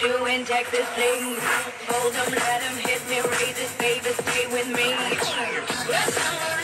doing Texas things. Fold 'em, let 'em hit me, raise it, baby, stay with me.